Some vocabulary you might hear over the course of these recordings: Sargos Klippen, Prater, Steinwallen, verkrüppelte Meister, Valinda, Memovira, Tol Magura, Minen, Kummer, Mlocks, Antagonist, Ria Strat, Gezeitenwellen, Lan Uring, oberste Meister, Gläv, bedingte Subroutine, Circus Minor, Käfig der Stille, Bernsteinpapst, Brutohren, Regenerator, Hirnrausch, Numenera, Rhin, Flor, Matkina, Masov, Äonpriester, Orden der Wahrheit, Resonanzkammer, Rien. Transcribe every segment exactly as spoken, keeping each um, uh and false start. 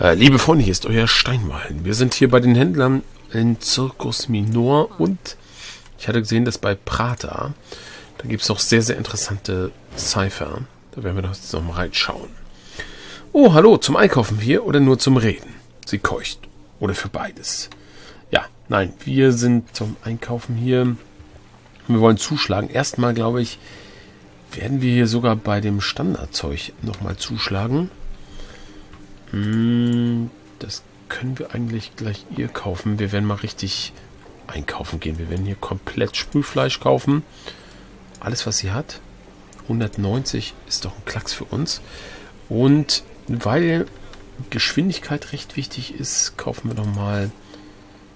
Äh, liebe Freunde, hier ist euer Steinwallen. Wir sind hier bei den Händlern in Circus Minor und ich hatte gesehen, dass bei Prater, da gibt es auch sehr, sehr interessante Cypher. Da werden wir doch jetzt noch mal reinschauen. Oh, hallo, zum Einkaufen hier oder nur zum Reden? Sie keucht. Oder für beides. Ja, nein, wir sind zum Einkaufen hier. Wir wollen zuschlagen. Erstmal, glaube ich, werden wir hier sogar bei dem Standardzeug nochmal zuschlagen. Hm, das können wir eigentlich gleich ihr kaufen. Wir werden mal richtig einkaufen gehen. Wir werden hier komplett Spülfleisch kaufen. Alles, was sie hat. hundertneunzig ist doch ein Klacks für uns. Und weil Geschwindigkeit recht wichtig ist, kaufen wir nochmal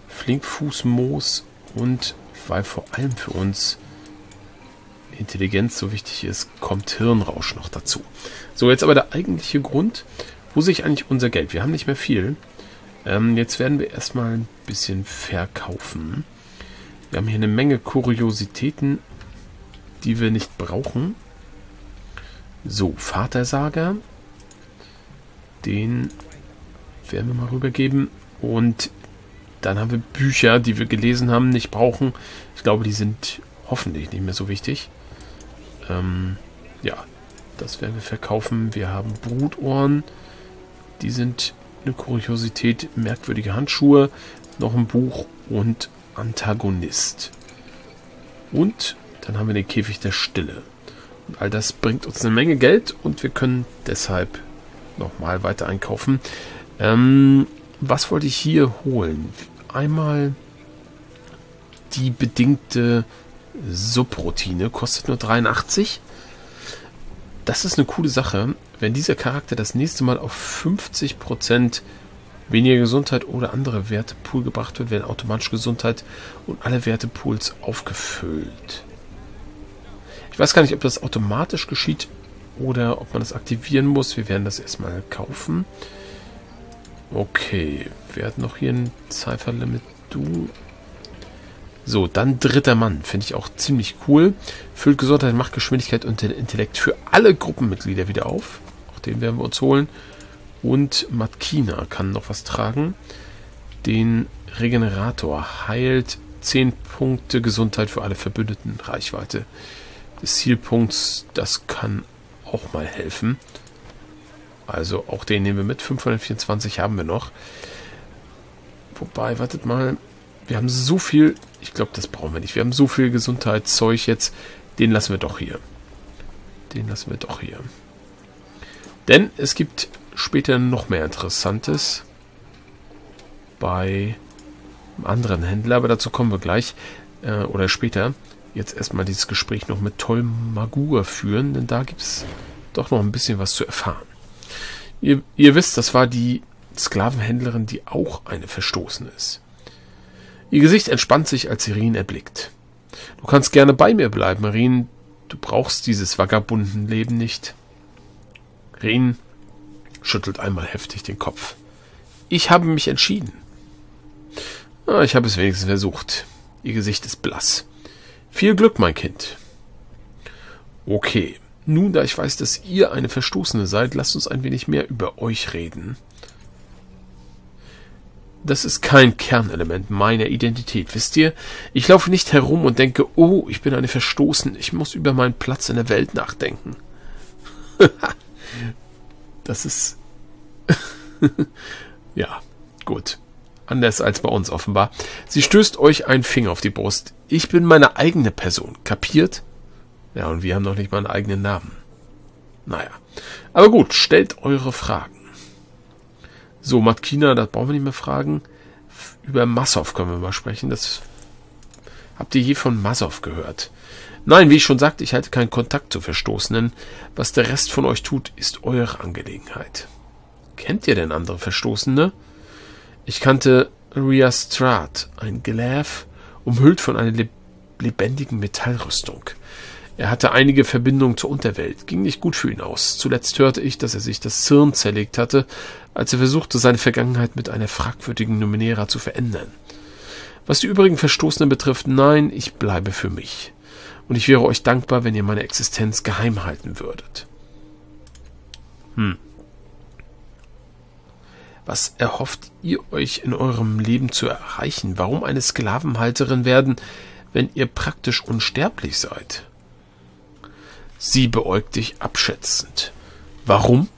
Flinkfußmoos und weil vor allem für uns Intelligenz so wichtig ist, kommt Hirnrausch noch dazu. So, jetzt aber der eigentliche Grund, wo sehe ich eigentlich unser Geld? Wir haben nicht mehr viel. Ähm, jetzt werden wir erstmal ein bisschen verkaufen. Wir haben hier eine Menge Kuriositäten, die wir nicht brauchen. So, Vatersager. Den werden wir mal rübergeben. Und dann haben wir Bücher, die wir gelesen haben, nicht brauchen. Ich glaube, die sind hoffentlich nicht mehr so wichtig. Ähm, ja, das werden wir verkaufen. Wir haben Brutohren. Die sind eine Kuriosität. Merkwürdige Handschuhe. Noch ein Buch und Antagonist. Und dann haben wir den Käfig der Stille. Und all das bringt uns eine Menge Geld und wir können deshalb nochmal weiter einkaufen. Ähm, was wollte ich hier holen? Einmal die bedingte Subroutine. Kostet nur dreiundachtzig. Das ist eine coole Sache. Wenn dieser Charakter das nächste Mal auf fünfzig Prozent weniger Gesundheit oder andere Wertepool gebracht wird, werden automatisch Gesundheit und alle Wertepools aufgefüllt. Ich weiß gar nicht, ob das automatisch geschieht oder ob man das aktivieren muss. Wir werden das erstmal kaufen. Okay, wir hatten noch hier ein Cypher-Limit. Du. So, dann dritter Mann. Finde ich auch ziemlich cool. Füllt Gesundheit, Macht, Geschwindigkeit und den Intellekt für alle Gruppenmitglieder wieder auf. Auch den werden wir uns holen. Und Matkina kann noch was tragen. Den Regenerator heilt zehn Punkte Gesundheit für alle Verbündeten. Reichweite des Zielpunkts, das kann auch mal helfen. Also auch den nehmen wir mit. fünfhundertvierundzwanzig haben wir noch. Wobei, wartet mal. Wir haben so viel. Ich glaube, das brauchen wir nicht. Wir haben so viel Gesundheitszeug jetzt. Den lassen wir doch hier. Den lassen wir doch hier. Denn es gibt später noch mehr Interessantes bei einem anderen Händler. Aber dazu kommen wir gleich. Äh, oder später. Jetzt erstmal dieses Gespräch noch mit Tol Magura führen, denn da gibt es doch noch ein bisschen was zu erfahren. Ihr, ihr wisst, das war die Sklavenhändlerin, die auch eine Verstoßene ist. Ihr Gesicht entspannt sich, als sie Rien erblickt. Du kannst gerne bei mir bleiben, Rien. Du brauchst dieses Vagabundenleben nicht. Rien schüttelt einmal heftig den Kopf. Ich habe mich entschieden. Ah, ich habe es wenigstens versucht. Ihr Gesicht ist blass. Viel Glück, mein Kind. Okay, nun, da ich weiß, dass ihr eine Verstoßene seid, lasst uns ein wenig mehr über euch reden. Das ist kein Kernelement meiner Identität, wisst ihr? Ich laufe nicht herum und denke, oh, ich bin eine Verstoßene, ich muss über meinen Platz in der Welt nachdenken. Das ist... Ja, gut. Anders als bei uns offenbar. Sie stößt euch einen Finger auf die Brust. Ich bin meine eigene Person. Kapiert? Ja, und wir haben noch nicht mal einen eigenen Namen. Naja. Aber gut, stellt eure Fragen. So, Matkina, das brauchen wir nicht mehr fragen. Über Masov können wir mal sprechen. Das habt ihr je von Masov gehört? Nein, wie ich schon sagte, ich halte keinen Kontakt zu Verstoßenen. Was der Rest von euch tut, ist eure Angelegenheit. Kennt ihr denn andere Verstoßene? Ich kannte Ria Strat, ein Gläv, umhüllt von einer leb lebendigen Metallrüstung. Er hatte einige Verbindungen zur Unterwelt, ging nicht gut für ihn aus. Zuletzt hörte ich, dass er sich das Hirn zerlegt hatte, als er versuchte, seine Vergangenheit mit einer fragwürdigen Numenera zu verändern. Was die übrigen Verstoßenen betrifft, nein, ich bleibe für mich. Und ich wäre euch dankbar, wenn ihr meine Existenz geheim halten würdet. Hm. Was erhofft ihr euch in eurem Leben zu erreichen? Warum eine Sklavenhalterin werden, wenn ihr praktisch unsterblich seid? Sie beäugt dich abschätzend. Warum?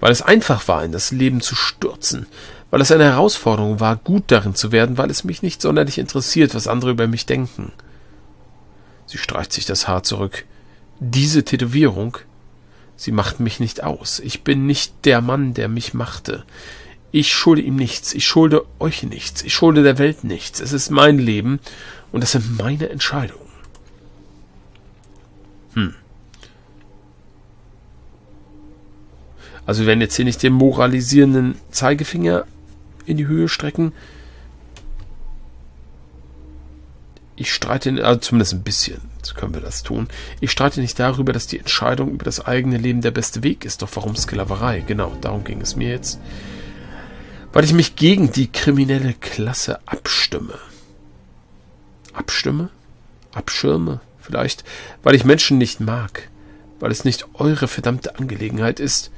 Weil es einfach war, in das Leben zu stürzen. Weil es eine Herausforderung war, gut darin zu werden, weil es mich nicht sonderlich interessiert, was andere über mich denken. Sie streicht sich das Haar zurück. Diese Tätowierung, sie macht mich nicht aus. Ich bin nicht der Mann, der mich machte. Ich schulde ihm nichts, ich schulde euch nichts, ich schulde der Welt nichts. Es ist mein Leben und das sind meine Entscheidungen. Hm. Also wir werden jetzt hier nicht den moralisierenden Zeigefinger in die Höhe strecken. Ich streite, also zumindest ein bisschen können wir das tun. Ich streite nicht darüber, dass die Entscheidung über das eigene Leben der beste Weg ist. Doch warum Sklaverei? Genau, darum ging es mir jetzt. Weil ich mich gegen die kriminelle Klasse abstimme. Abstimme? Abschirme vielleicht? Weil ich Menschen nicht mag. Weil es nicht eure verdammte Angelegenheit ist.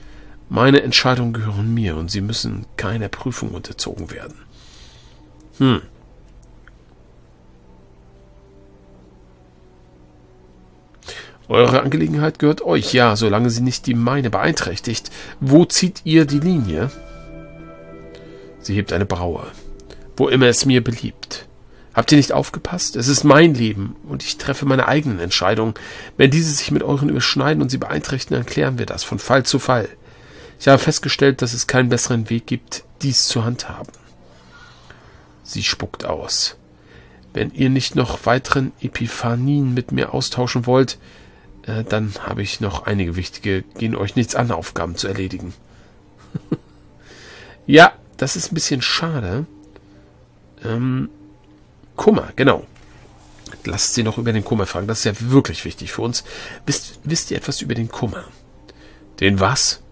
Meine Entscheidungen gehören mir und sie müssen keiner Prüfung unterzogen werden. Hm. Eure Angelegenheit gehört euch, ja, solange sie nicht die meine beeinträchtigt. Wo zieht ihr die Linie? Sie hebt eine Braue. Wo immer es mir beliebt. Habt ihr nicht aufgepasst? Es ist mein Leben und ich treffe meine eigenen Entscheidungen. Wenn diese sich mit euren überschneiden und sie beeinträchtigen, dann klären wir das von Fall zu Fall. Ich habe festgestellt, dass es keinen besseren Weg gibt, dies zu handhaben. Sie spuckt aus. Wenn ihr nicht noch weiteren Epiphanien mit mir austauschen wollt, äh, dann habe ich noch einige wichtige, gehen euch nichts an, Aufgaben zu erledigen. Ja, das ist ein bisschen schade. Ähm, Kummer, genau. Lasst sie noch über den Kummer fragen, das ist ja wirklich wichtig für uns. Wisst, wisst ihr etwas über den Kummer? Den was?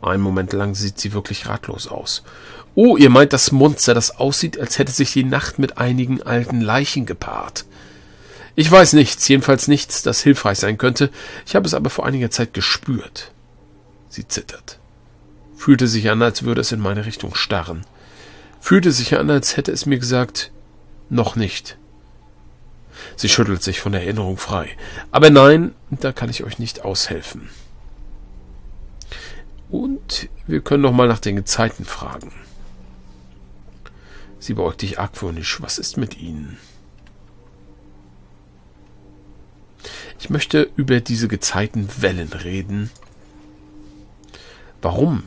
Einen Moment lang sieht sie wirklich ratlos aus. Oh, ihr meint das Monster, das aussieht, als hätte sich die Nacht mit einigen alten Leichen gepaart. Ich weiß nichts, jedenfalls nichts, das hilfreich sein könnte. Ich habe es aber vor einiger Zeit gespürt. Sie zittert. Fühlte sich an, als würde es in meine Richtung starren. Fühlte sich an, als hätte es mir gesagt, noch nicht. Sie schüttelt sich von der Erinnerung frei. Aber nein, da kann ich euch nicht aushelfen. Und wir können noch mal nach den Gezeiten fragen. Sie beäugt dich argwöhnisch. Was ist mit ihnen? Ich möchte über diese Gezeitenwellen reden. Warum?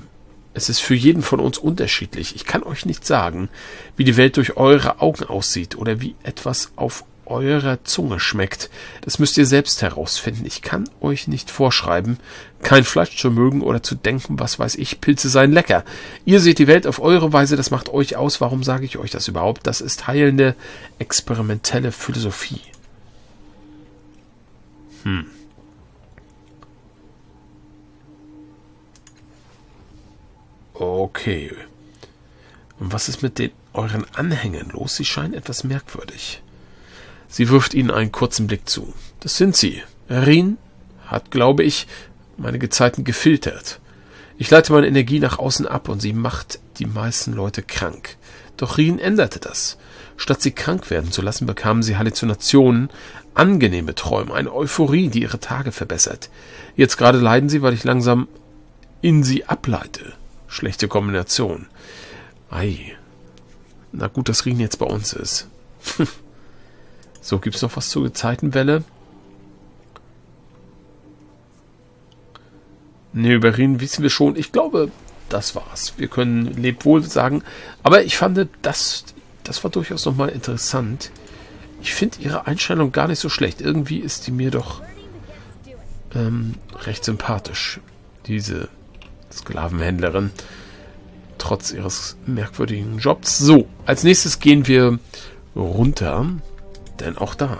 Es ist für jeden von uns unterschiedlich. Ich kann euch nicht sagen, wie die Welt durch eure Augen aussieht oder wie etwas auf eurer Zunge schmeckt. Das müsst ihr selbst herausfinden. Ich kann euch nicht vorschreiben, kein Fleisch zu mögen oder zu denken, was weiß ich, Pilze seien lecker. Ihr seht die Welt auf eure Weise, das macht euch aus. Warum sage ich euch das überhaupt? Das ist heilende, experimentelle Philosophie. Hm. Okay. Und was ist mit den euren Anhängern los? Sie scheinen etwas merkwürdig. Sie wirft ihnen einen kurzen Blick zu. Das sind sie. Rien hat, glaube ich, meine Gezeiten gefiltert. Ich leite meine Energie nach außen ab und sie macht die meisten Leute krank. Doch Rien änderte das. Statt sie krank werden zu lassen, bekamen sie Halluzinationen, angenehme Träume, eine Euphorie, die ihre Tage verbessert. Jetzt gerade leiden sie, weil ich langsam in sie ableite. Schlechte Kombination. Ei. Na gut, dass Rien jetzt bei uns ist. So, gibt es noch was zur Gezeitenwelle? Ne, über Rhin wissen wir schon. Ich glaube, das war's. Wir können lebt wohl sagen. Aber ich fand, das, das war durchaus nochmal interessant. Ich finde ihre Einstellung gar nicht so schlecht. Irgendwie ist die mir doch ähm, recht sympathisch. Diese Sklavenhändlerin. Trotz ihres merkwürdigen Jobs. So, als nächstes gehen wir runter. Denn auch da,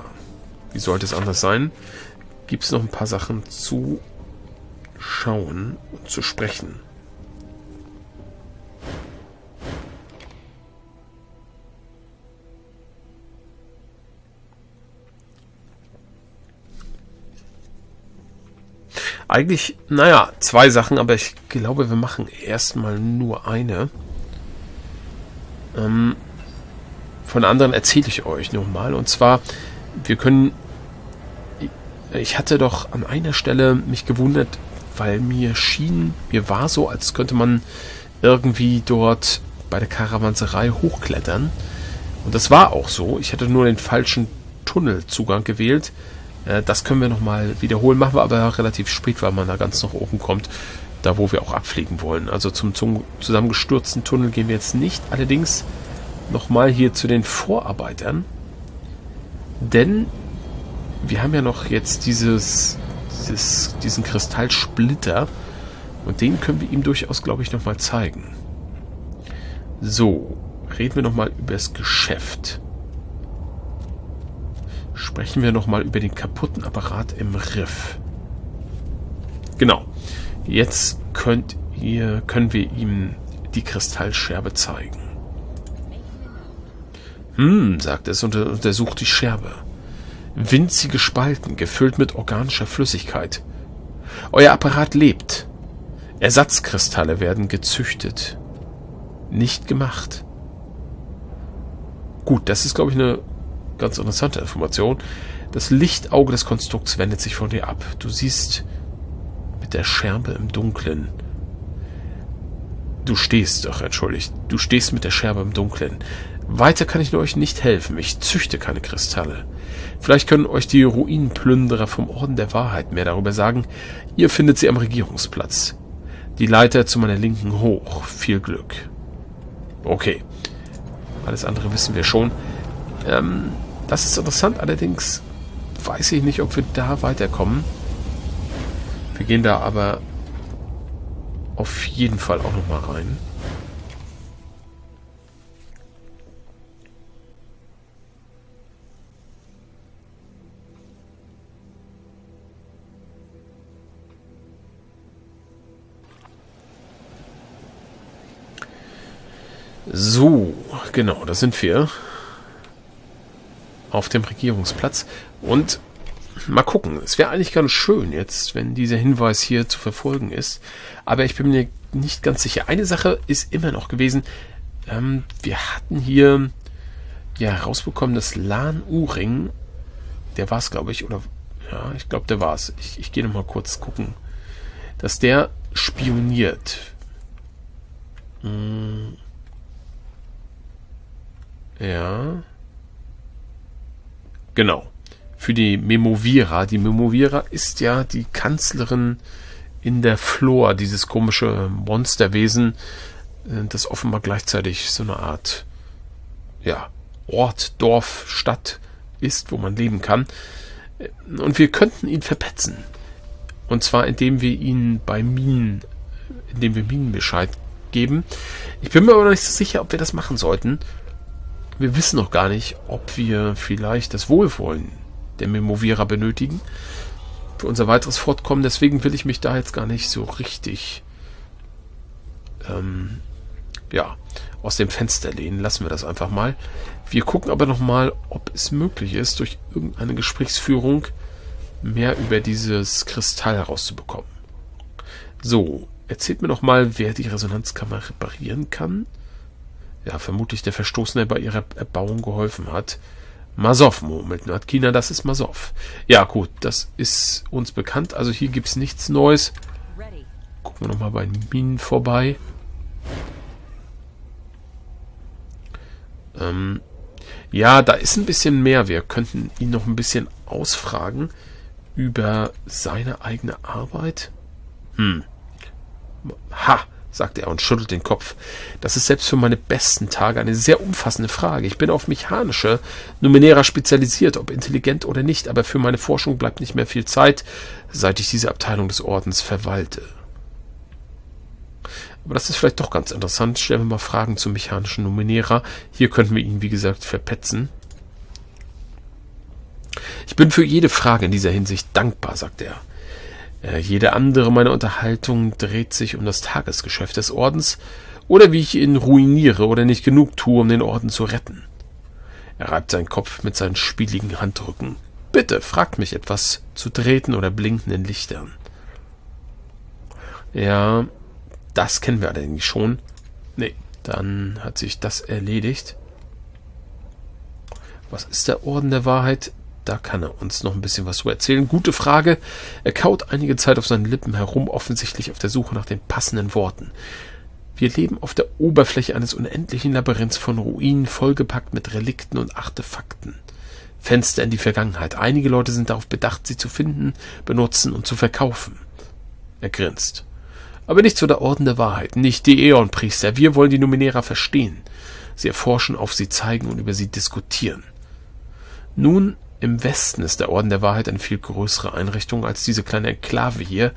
wie sollte es anders sein, gibt es noch ein paar Sachen zu schauen und zu sprechen. Eigentlich, naja, zwei Sachen, aber ich glaube, wir machen erstmal nur eine. Ähm, von anderen erzähle ich euch nochmal. Und zwar, wir können... Ich hatte doch an einer Stelle mich gewundert, weil mir schien, mir war so, als könnte man irgendwie dort bei der Karawanserei hochklettern. Und das war auch so. Ich hatte nur den falschen Tunnelzugang gewählt. Das können wir nochmal wiederholen. Machen wir aber relativ spät, weil man da ganz nach oben kommt, da wo wir auch abfliegen wollen. Also zum zusammengestürzten Tunnel gehen wir jetzt nicht. Allerdings nochmal hier zu den Vorarbeitern. Denn wir haben ja noch jetzt dieses, dieses, diesen Kristallsplitter. Und den können wir ihm durchaus, glaube ich, nochmal zeigen. So, reden wir nochmal über das Geschäft. Sprechen wir nochmal über den kaputten Apparat im Riff. Genau. Jetzt könnt ihr, können wir ihm die Kristallscherbe zeigen. Hm, sagt es und untersucht die Scherbe. Winzige Spalten, gefüllt mit organischer Flüssigkeit. Euer Apparat lebt. Ersatzkristalle werden gezüchtet. Nicht gemacht. Gut, das ist, glaube ich, eine ganz interessante Information. Das Lichtauge des Konstrukts wendet sich von dir ab. Du siehst mit der Scherbe im Dunkeln. Du stehst, doch, entschuldigt. Du stehst mit der Scherbe im Dunkeln. Weiter kann ich euch nicht helfen. Ich züchte keine Kristalle. Vielleicht können euch die Ruinenplünderer vom Orden der Wahrheit mehr darüber sagen. Ihr findet sie am Regierungsplatz. Die Leiter zu meiner Linken hoch. Viel Glück. Okay. Alles andere wissen wir schon. Ähm, das ist interessant. Allerdings weiß ich nicht, ob wir da weiterkommen. Wir gehen da aber auf jeden Fall auch nochmal rein. So, genau, da sind wir. Auf dem Regierungsplatz. Und mal gucken. Es wäre eigentlich ganz schön jetzt, wenn dieser Hinweis hier zu verfolgen ist. Aber ich bin mir nicht ganz sicher. Eine Sache ist immer noch gewesen. Ähm, wir hatten hier ja rausbekommen, dass Lan Uring, der war es, glaube ich, oder ja, ich glaube, der war es. Ich, ich gehe nochmal kurz gucken. Dass der spioniert. Hm. Ja. Genau. Für die Memovira. Die Memovira ist ja die Kanzlerin in der Flor, dieses komische Monsterwesen, das offenbar gleichzeitig so eine Art, ja, Ort, Dorf, Stadt ist, wo man leben kann. Und wir könnten ihn verpetzen. Und zwar, indem wir ihn bei Minen, indem wir Minen Bescheid geben. Ich bin mir aber noch nicht so sicher, ob wir das machen sollten. Wir wissen noch gar nicht, ob wir vielleicht das Wohlwollen der Memovira benötigen für unser weiteres Fortkommen. Deswegen will ich mich da jetzt gar nicht so richtig ähm, ja, aus dem Fenster lehnen. Lassen wir das einfach mal. Wir gucken aber nochmal, ob es möglich ist, durch irgendeine Gesprächsführung mehr über dieses Kristall herauszubekommen. So, erzählt mir nochmal, wer die Resonanzkammer reparieren kann. Ja, vermutlich der Verstoßene bei ihrer Erbauung geholfen hat. Masov murmelt Matkina, das ist Masov. Ja gut, das ist uns bekannt. Also hier gibt es nichts Neues. Gucken wir nochmal bei Minen vorbei. Ähm, ja, da ist ein bisschen mehr. Wir könnten ihn noch ein bisschen ausfragen über seine eigene Arbeit. Hm. Ha! Sagt er und schüttelt den Kopf. Das ist selbst für meine besten Tage eine sehr umfassende Frage. Ich bin auf mechanische Numenera spezialisiert, ob intelligent oder nicht, aber für meine Forschung bleibt nicht mehr viel Zeit, seit ich diese Abteilung des Ordens verwalte. Aber das ist vielleicht doch ganz interessant. Stellen wir mal Fragen zu mechanischen Numenera. Hier könnten wir ihn, wie gesagt, verpetzen. Ich bin für jede Frage in dieser Hinsicht dankbar, sagt er. Jede andere meiner Unterhaltung dreht sich um das Tagesgeschäft des Ordens oder wie ich ihn ruiniere oder nicht genug tue, um den Orden zu retten. Er reibt seinen Kopf mit seinen spieligen Handrücken. Bitte fragt mich etwas zu Drähten oder blinkenden Lichtern. Ja, das kennen wir allerdings schon. Nee, Dann hat sich das erledigt. Was ist der Orden der Wahrheit? Da kann er uns noch ein bisschen was zu erzählen. Gute Frage. Er kaut einige Zeit auf seinen Lippen herum, offensichtlich auf der Suche nach den passenden Worten. Wir leben auf der Oberfläche eines unendlichen Labyrinths von Ruinen, vollgepackt mit Relikten und Artefakten. Fenster in die Vergangenheit. Einige Leute sind darauf bedacht, sie zu finden, benutzen und zu verkaufen. Er grinst. Aber nicht zu der Orden der Wahrheit, nicht die Äonpriester. Wir wollen die Numenera verstehen. Sie erforschen, auf sie zeigen und über sie diskutieren. Nun, im Westen ist der Orden der Wahrheit eine viel größere Einrichtung als diese kleine Enklave hier.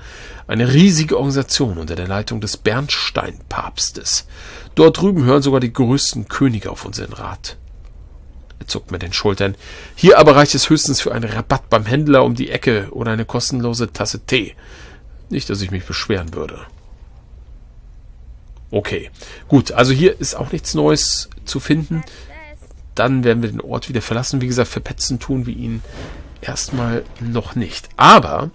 Eine riesige Organisation unter der Leitung des Bernsteinpapstes. Dort drüben hören sogar die größten Könige auf unseren Rat. Er zuckt mit den Schultern. Hier aber reicht es höchstens für einen Rabatt beim Händler um die Ecke oder eine kostenlose Tasse Tee. Nicht, dass ich mich beschweren würde. Okay, gut, also hier ist auch nichts Neues zu finden. Dann werden wir den Ort wieder verlassen. Wie gesagt, verpetzen tun wir ihn erstmal noch nicht. Aber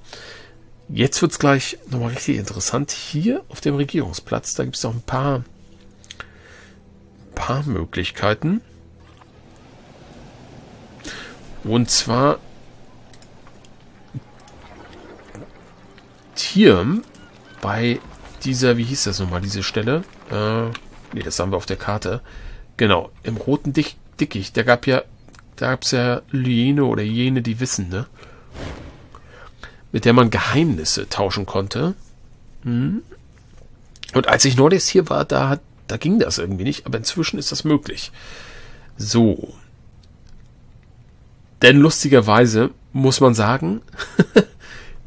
jetzt wird es gleich nochmal richtig interessant. Hier auf dem Regierungsplatz, da gibt es noch ein paar, ein paar Möglichkeiten. Und zwar hier bei dieser, wie hieß das nochmal, diese Stelle? Äh, ne, das haben wir auf der Karte. Genau, im roten Dicht Dickicht. Da gab ja, da gab es ja jene oder jene, die wissen, ne? Mit der man Geheimnisse tauschen konnte. Hm. Und als ich neulich hier war, da, hat, da ging das irgendwie nicht. Aber inzwischen ist das möglich. So. Denn lustigerweise muss man sagen,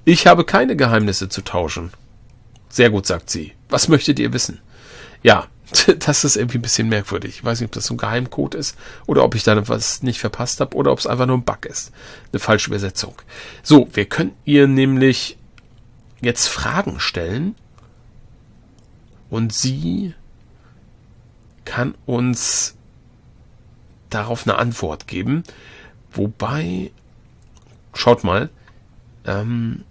ich habe keine Geheimnisse zu tauschen. Sehr gut, sagt sie. Was möchtet ihr wissen? Ja, das ist irgendwie ein bisschen merkwürdig. Ich weiß nicht, ob das so ein Geheimcode ist oder ob ich da was nicht verpasst habe oder ob es einfach nur ein Bug ist. Eine falsche Übersetzung. So, wir können ihr nämlich jetzt Fragen stellen und sie kann uns darauf eine Antwort geben. Wobei, schaut mal, ähm,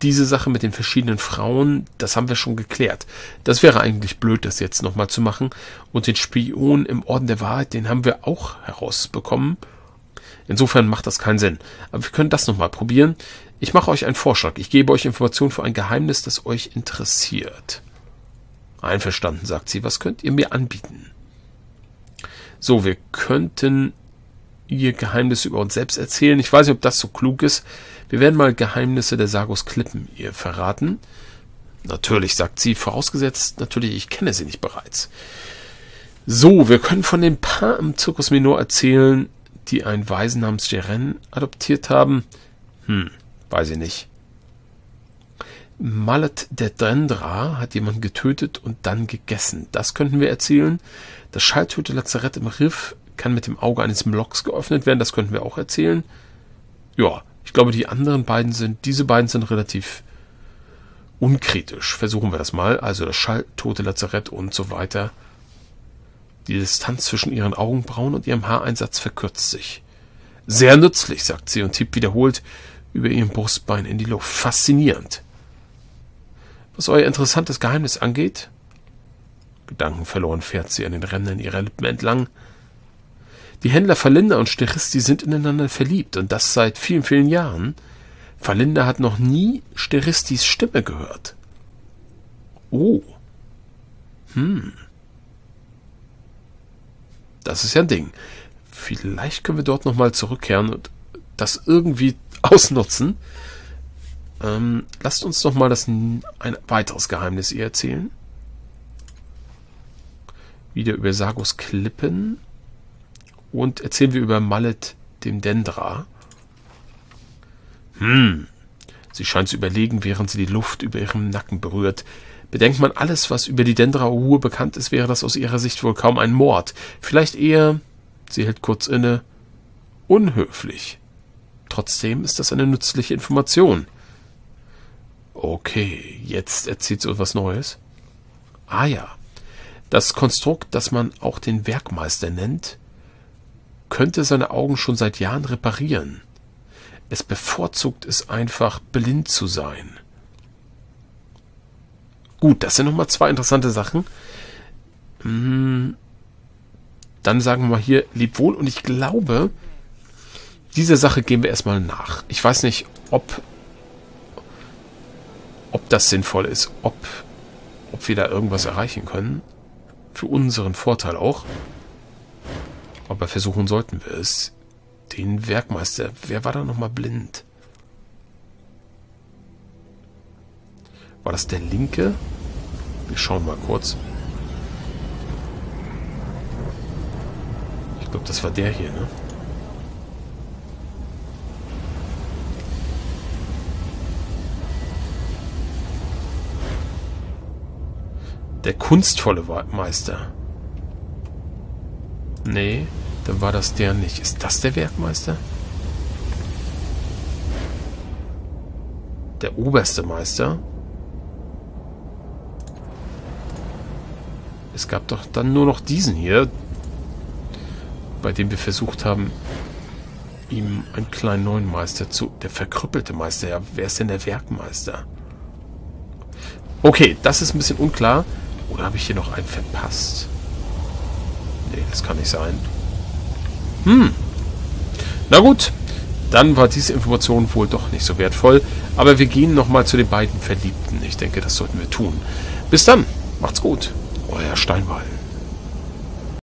diese Sache mit den verschiedenen Frauen, das haben wir schon geklärt. Das wäre eigentlich blöd, das jetzt nochmal zu machen. Und den Spion im Orden der Wahrheit, den haben wir auch herausbekommen. Insofern macht das keinen Sinn. Aber wir können das nochmal probieren. Ich mache euch einen Vorschlag. Ich gebe euch Informationen für ein Geheimnis, das euch interessiert. Einverstanden, sagt sie. Was könnt ihr mir anbieten? So, wir könnten ihr Geheimnis über uns selbst erzählen. Ich weiß nicht, ob das so klug ist. Wir werden mal Geheimnisse der Sargos Klippen ihr verraten. Natürlich, sagt sie, vorausgesetzt, natürlich, ich kenne sie nicht bereits. So, wir können von dem Paar im Circus Minor erzählen, die einen Waisen namens Rien adoptiert haben. Hm, weiß ich nicht. Mallet der Drendra hat jemanden getötet und dann gegessen. Das könnten wir erzählen. Das schalltöte Lazarett im Riff kann mit dem Auge eines Mlocks geöffnet werden. Das könnten wir auch erzählen. Ja, ich glaube, die anderen beiden sind, diese beiden sind relativ unkritisch. Versuchen wir das mal. Also das schalltote Lazarett und so weiter. Die Distanz zwischen ihren Augenbrauen und ihrem Haareinsatz verkürzt sich. Sehr nützlich, sagt sie und tippt wiederholt über ihrem Brustbein in die Luft. Faszinierend. Was euer interessantes Geheimnis angeht, gedankenverloren fährt sie an den Rändern ihrer Lippen entlang. Die Händler Valinda und Steristi sind ineinander verliebt und das seit vielen, vielen Jahren. Valinda hat noch nie Steristis Stimme gehört. Oh. Hm. Das ist ja ein Ding. Vielleicht können wir dort nochmal zurückkehren und das irgendwie ausnutzen. Ähm, lasst uns doch mal das ein weiteres Geheimnis ihr erzählen. Wieder über Sargos Klippen. Und erzählen wir über Mallet, dem Dendra. Hm. Sie scheint zu überlegen, während sie die Luft über ihrem Nacken berührt. Bedenkt man alles, was über die Dendra-Ruhe bekannt ist, wäre das aus ihrer Sicht wohl kaum ein Mord. Vielleicht eher, sie hält kurz inne, unhöflich. Trotzdem ist das eine nützliche Information. Okay, jetzt erzählt sie etwas Neues. Ah ja, das Konstrukt, das man auch den Werkmeister nennt, könnte seine Augen schon seit Jahren reparieren. Es bevorzugt es einfach, blind zu sein. Gut, das sind nochmal zwei interessante Sachen. Dann sagen wir mal hier, lebt wohl. Und ich glaube, dieser Sache gehen wir erstmal nach. Ich weiß nicht, ob, ob das sinnvoll ist, ob, ob wir da irgendwas erreichen können. Für unseren Vorteil auch. Aber versuchen sollten wir es. Den Werkmeister. Wer war da nochmal blind? War das der Linke? Wir schauen mal kurz. Ich glaube, das war der hier, ne? Der kunstvolle Meister. Nee, dann war das der nicht. Ist das der Werkmeister? Der oberste Meister? Es gab doch dann nur noch diesen hier, bei dem wir versucht haben, ihm einen kleinen neuen Meister zu... Der verkrüppelte Meister, ja. Wer ist denn der Werkmeister? Okay, das ist ein bisschen unklar. Oder habe ich hier noch einen verpasst? Nee, das kann nicht sein. Hm. Na gut, dann war diese Information wohl doch nicht so wertvoll. Aber wir gehen nochmal zu den beiden Verliebten. Ich denke, das sollten wir tun. Bis dann, macht's gut. Euer Steinwallen.